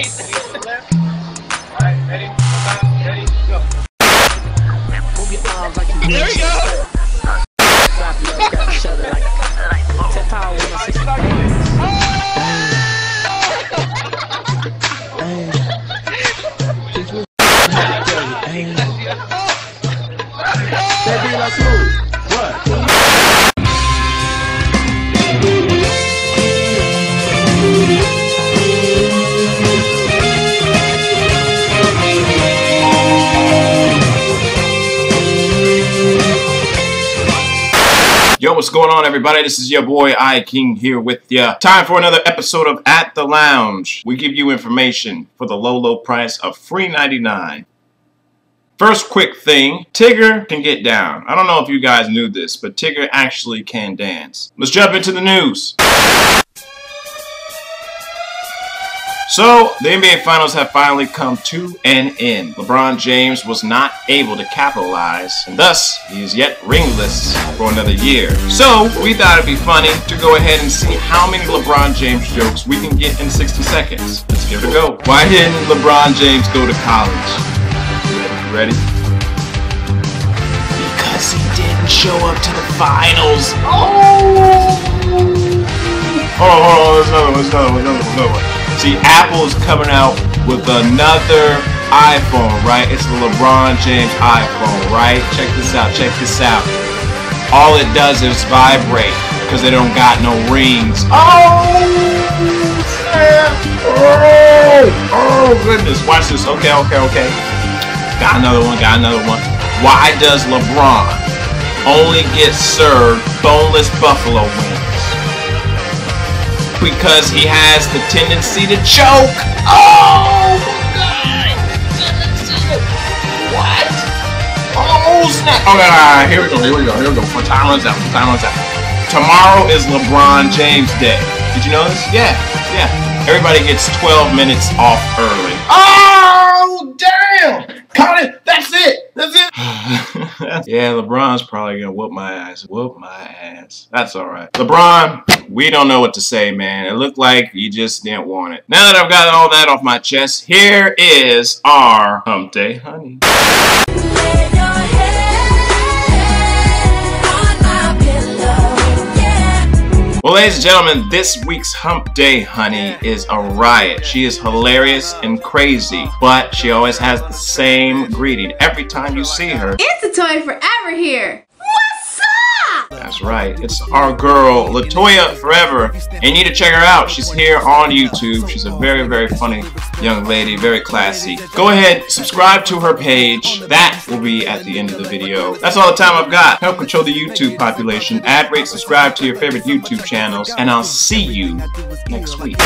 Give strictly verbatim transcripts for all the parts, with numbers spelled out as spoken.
Alright, ready? Ready? Go. Move your arms like you there we go. Clap your hands, grab each other like ten power with my six. That be like smooth. What? Yo, what's going on, everybody? This is your boy, I King, here with ya. Time for another episode of At The Lounge. We give you information for the low, low price of three ninety-nine. First quick thing, Tigger can get down. I don't know if you guys knew this, but Tigger actually can dance. Let's jump into the news. So, the N B A Finals have finally come to an end. LeBron James was not able to capitalize, and thus, he is yet ringless for another year. So, we thought it'd be funny to go ahead and see how many LeBron James jokes we can get in sixty seconds. Let's give it a go. Why didn't LeBron James go to college? You ready? Because he didn't show up to the finals. Oh! Hold on, hold on, there's another one, there's another one, there's another one. See, Apple's coming out with another iPhone, right? It's the LeBron James iPhone, right? Check this out, check this out. All it does is vibrate, because they don't got no rings. Oh, snap. Oh, oh, goodness. Watch this. Okay, okay, okay. Got another one, got another one. Why does LeBron only get served boneless buffalo wings? Because he has the tendency to choke. Oh my God! What? Oh snap! Okay, all right, here we go. Here we go. Here we go. For time runs out. For time runs out. Tomorrow is LeBron James Day. Did you know this? Yeah, yeah. Everybody gets twelve minutes off early. Oh damn! Cut it. That's it. That's it. Yeah, LeBron's probably gonna whoop my ass. Whoop my ass. That's all right, LeBron. We don't know what to say, man. It looked like you just didn't want it. Now that I've got all that off my chest, here is our Hump Day Honey. Well, ladies and gentlemen, this week's Hump Day Honey is a riot. She is hilarious and crazy, but she always has the same greeting every time you see her. It's LaToya Forever here. That's right. It's our girl, LaToya Forever. And you need to check her out. She's here on YouTube. She's a very, very funny young lady, very classy. Go ahead, subscribe to her page. That will be at the end of the video. That's all the time I've got. Help control the YouTube population. Add, rate, subscribe to your favorite YouTube channels. And I'll see you next week.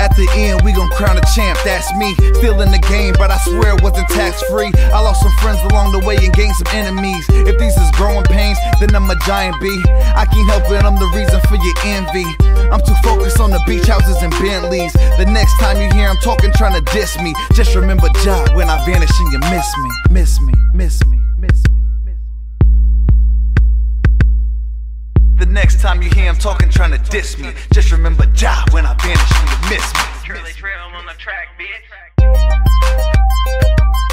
At the end, we gon' crown a champ, that's me. Still in the game, but I swear it wasn't tax-free. I lost some friends along the way and gained some enemies. If these is growing pains, then I'm a giant bee. I can't help it, I'm the reason for your envy. I'm too focused on the beach houses and Bentleys. The next time you hear I'm talking, trying to diss me, just remember Ja, when I vanish and you miss me. Miss me, miss me, miss me, miss me. The next time you hear I'm talking, trying to diss me, just remember Ja, when I vanish and you miss me. Miss me. Trail on the track, bitch.